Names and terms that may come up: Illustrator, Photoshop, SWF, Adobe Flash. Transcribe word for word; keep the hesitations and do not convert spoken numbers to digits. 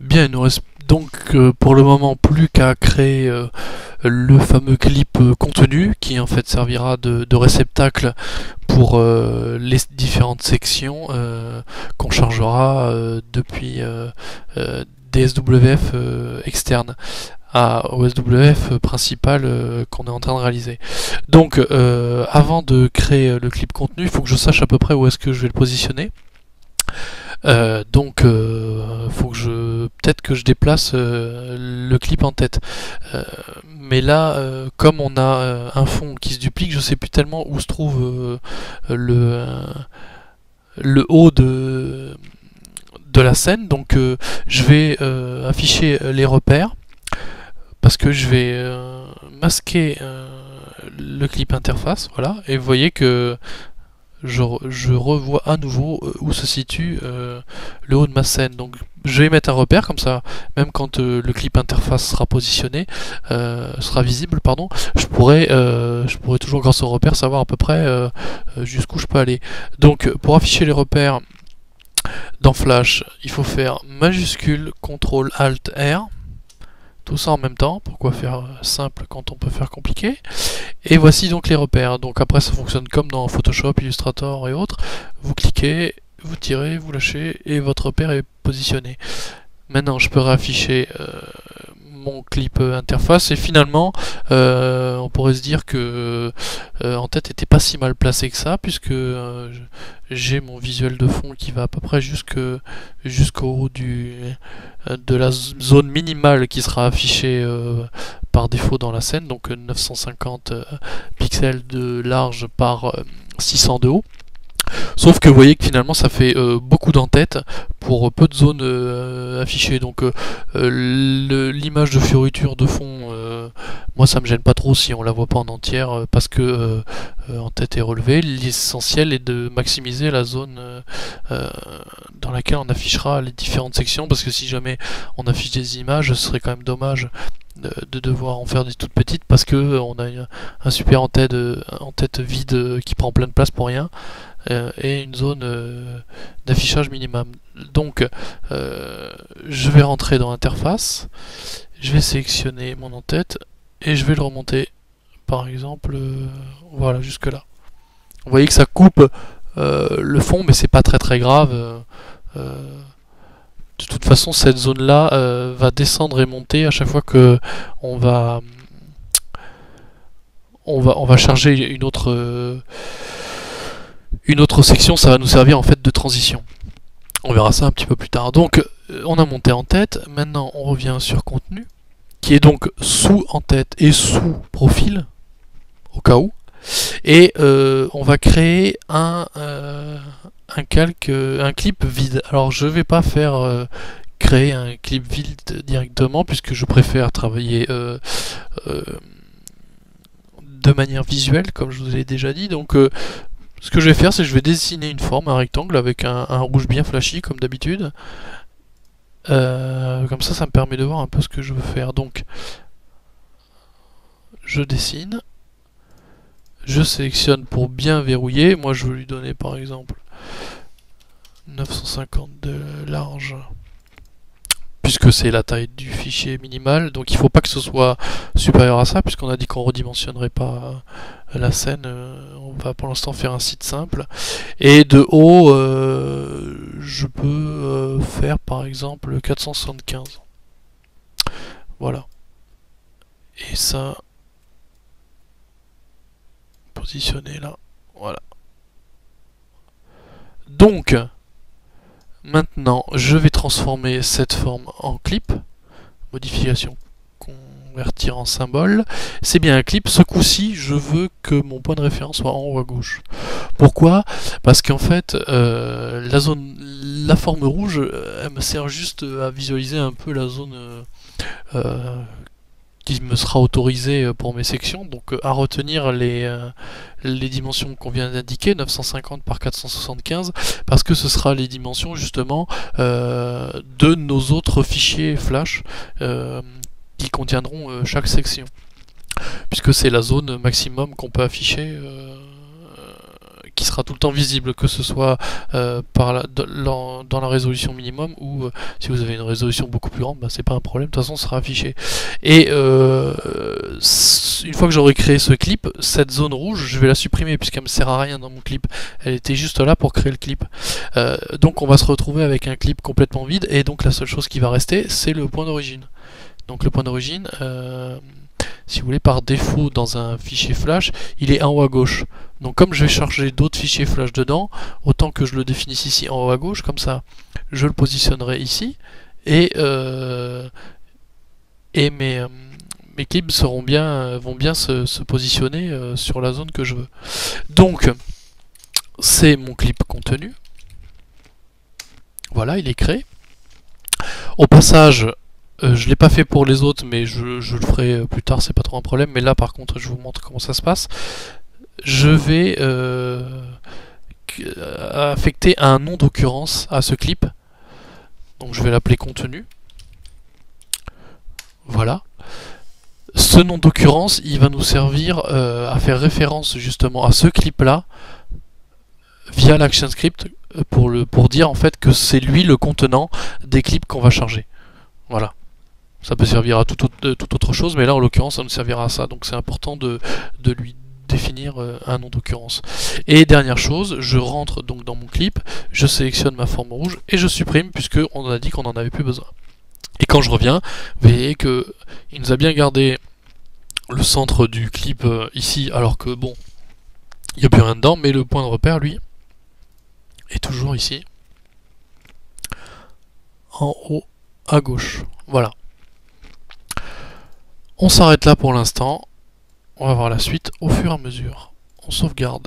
Bien, il nous reste donc euh, pour le moment plus qu'à créer euh, le fameux clip euh, contenu qui en fait servira de, de réceptacle pour euh, les différentes sections euh, qu'on chargera euh, depuis euh, euh, des S W F euh, externes à, au S W F principal euh, qu'on est en train de réaliser. Donc euh, avant de créer le clip contenu, il faut que je sache à peu près où est-ce que je vais le positionner. Euh, donc euh, faut que je peut-être que je déplace euh, le clip en tête, euh, mais là euh, comme on a euh, un fond qui se duplique, je sais plus tellement où se trouve euh, le, euh, le haut de, de la scène. Donc euh, je vais euh, afficher les repères parce que je vais euh, masquer euh, le clip interface, voilà, et vous voyez que Je, je revois à nouveau où se situe euh, le haut de ma scène. Donc je vais mettre un repère comme ça, même quand euh, le clip interface sera positionné, euh, sera visible, pardon, je pourrai, euh, je pourrai toujours grâce au repère savoir à peu près euh, jusqu'où je peux aller. Donc pour afficher les repères dans Flash, il faut faire majuscule C T R L A L T R, tout ça en même temps. Pourquoi faire simple quand on peut faire compliqué? Et voici donc les repères. Donc après ça fonctionne comme dans Photoshop, Illustrator et autres. Vous cliquez, vous tirez, vous lâchez et votre repère est positionné. Maintenant je peux réafficher euh, mon clip interface et finalement euh, on pourrait se dire que euh, en tête n'était pas si mal placé que ça, puisque euh, j'ai mon visuel de fond qui va à peu près jusque jusqu'au haut du de la zone minimale qui sera affichée euh, par défaut dans la scène, donc neuf cent cinquante pixels de large par six cents de haut. Sauf que vous voyez que finalement ça fait euh, beaucoup d'entêtes pour peu de zones euh, affichées. Donc euh, l'image de fioriture de fond, euh, moi ça me gêne pas trop si on la voit pas en entière, parce que euh, euh, en tête est relevée. L'essentiel est de maximiser la zone euh, dans laquelle on affichera les différentes sections, parce que si jamais on affiche des images, ce serait quand même dommage de devoir en faire des toutes petites, parce que euh, on a un super en tête, euh, en tête vide euh, qui prend plein de place pour rien, euh, et une zone euh, d'affichage minimum. Donc euh, je vais rentrer dans l'interface, je vais sélectionner mon en-tête et je vais le remonter par exemple euh, voilà jusque là. Vous voyez que ça coupe euh, le fond, mais c'est pas très très grave. euh, euh, De toute façon, cette zone-là euh, va descendre et monter à chaque fois que on va on va on va charger une autre euh, une autre section. Ça va nous servir en fait de transition. On verra ça un petit peu plus tard. Donc, on a monté en tête. Maintenant, on revient sur contenu, qui est donc sous en tête et sous profil, au cas où. Et euh, on va créer un euh, un calque, un clip vide. Alors je vais pas faire euh, créer un clip vide directement, puisque je préfère travailler euh, euh, de manière visuelle, comme je vous ai déjà dit. Donc euh, ce que je vais faire, c'est que je vais dessiner une forme, un rectangle avec un, un rouge bien flashy comme d'habitude. Euh, comme ça, ça me permet de voir un peu ce que je veux faire. Donc je dessine, je sélectionne pour bien verrouiller. Moi je veux lui donner par exemple neuf cent cinquante de large, puisque c'est la taille du fichier minimal. Donc il ne faut pas que ce soit supérieur à ça, puisqu'on a dit qu'on redimensionnerait pas la scène. On va pour l'instant faire un site simple. Et de haut euh, je peux euh, faire par exemple quatre cent soixante-quinze, voilà. Et ça positionner là, voilà. Donc maintenant je vais transformer cette forme en clip. Modification, convertir en symbole. C'est bien un clip. Ce coup-ci je veux que mon point de référence soit en haut à gauche. Pourquoi? Parce qu'en fait euh, la zone, la forme rouge, elle me sert juste à visualiser un peu la zone euh, euh, qui me sera autorisé pour mes sections. Donc à retenir les, euh, les dimensions qu'on vient d'indiquer, neuf cent cinquante par quatre cent soixante-quinze, parce que ce sera les dimensions justement euh, de nos autres fichiers Flash euh, qui contiendront euh, chaque section, puisque c'est la zone maximum qu'on peut afficher euh, qui sera tout le temps visible, que ce soit euh, par la, dans, dans la résolution minimum, ou euh, si vous avez une résolution beaucoup plus grande, bah, c'est pas un problème, de toute façon ce sera affiché. Et euh, une fois que j'aurai créé ce clip, cette zone rouge je vais la supprimer puisqu'elle me sert à rien dans mon clip, elle était juste là pour créer le clip. Euh, donc on va se retrouver avec un clip complètement vide, et donc la seule chose qui va rester c'est le point d'origine. Donc le point d'origine, euh, si vous voulez, par défaut dans un fichier flash, il est en haut à gauche. Donc comme je vais charger d'autres fichiers flash dedans, autant que je le définisse ici en haut à gauche, comme ça je le positionnerai ici, et, euh, et mes, mes clips seront bien, vont bien se, se positionner euh, sur la zone que je veux. Donc c'est mon clip contenu. Voilà, il est créé. Au passage, Euh, je ne l'ai pas fait pour les autres, mais je, je le ferai plus tard, c'est pas trop un problème. Mais là, par contre, je vous montre comment ça se passe. Je vais euh, affecter un nom d'occurrence à ce clip. Donc je vais l'appeler contenu. Voilà. Ce nom d'occurrence, il va nous servir euh, à faire référence justement à ce clip-là via l'action script pour, le, pour dire en fait que c'est lui le contenant des clips qu'on va charger. Voilà. Ça peut servir à toute autre, toute autre chose, mais là en l'occurrence ça nous servira à ça, donc c'est important de, de lui définir un nom d'occurrence. Et dernière chose, je rentre donc dans mon clip, je sélectionne ma forme rouge et je supprime puisque on a dit qu'on n'en avait plus besoin. Et quand je reviens, vous voyez que il nous a bien gardé le centre du clip ici, alors que bon, il n'y a plus rien dedans, mais le point de repère lui est toujours ici, en haut à gauche. Voilà. On s'arrête là pour l'instant. On va voir la suite au fur et à mesure. On sauvegarde.